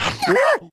Whoa!